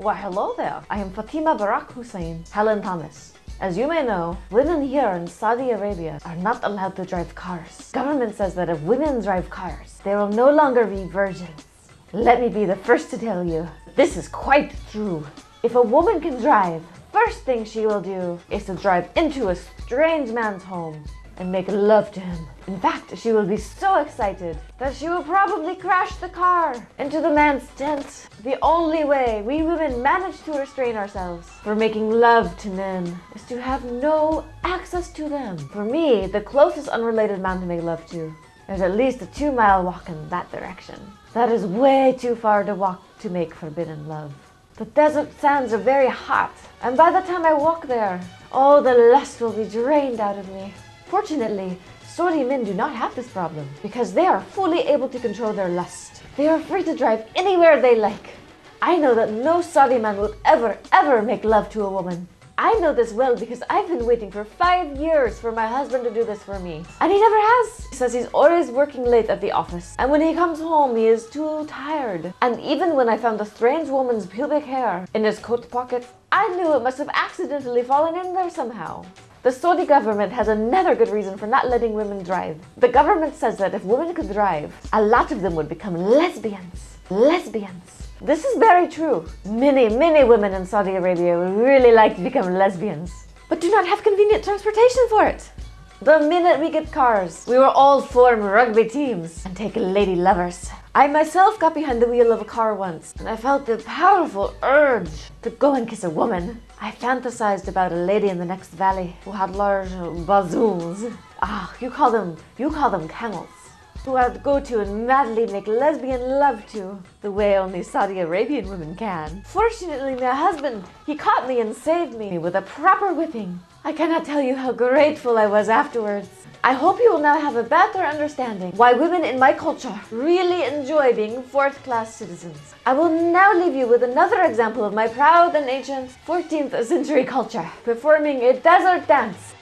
Well, hello there. I am Fatima Barak Hussein, Helen Thomas. As you may know, women here in Saudi Arabia are not allowed to drive cars. Government says that if women drive cars, they will no longer be virgins. Let me be the first to tell you, this is quite true. If a woman can drive, first thing she will do is to drive into a strange man's home and make love to him. In fact, she will be so excited that she will probably crash the car into the man's tent. The only way we women manage to restrain ourselves from making love to men is to have no access to them. For me, the closest unrelated man to make love to, there's at least a 2-mile walk in that direction. That is way too far to walk to make forbidden love. The desert sands are very hot, and by the time I walk there, all the lust will be drained out of me. Fortunately, Saudi men do not have this problem because they are fully able to control their lust. They are free to drive anywhere they like. I know that no Saudi man will ever make love to a woman. I know this well because I've been waiting for 5 years for my husband to do this for me, and he never has. He says he's always working late at the office, and when he comes home he is too tired. And even when I found a strange woman's pubic hair in his coat pocket, I knew it must have accidentally fallen in there somehow. The Saudi government has another good reason for not letting women drive. The government says that if women could drive, a lot of them would become lesbians. Lesbians. This is very true. Many women in Saudi Arabia would really like to become lesbians, but do not have convenient transportation for it. The minute we get cars, we will all form rugby teams and take lady lovers. I myself got behind the wheel of a car once, and I felt the powerful urge to go and kiss a woman. I fantasized about a lady in the next valley who had large bazooms. Ah, you call them camels. Who I'd go to and madly make lesbian love to, the way only Saudi Arabian women can. Fortunately, my husband, he caught me and saved me with a proper whipping. I cannot tell you how grateful I was afterwards. I hope you will now have a better understanding why women in my culture really enjoy being fourth-class citizens. I will now leave you with another example of my proud and ancient 14th century culture, performing a desert dance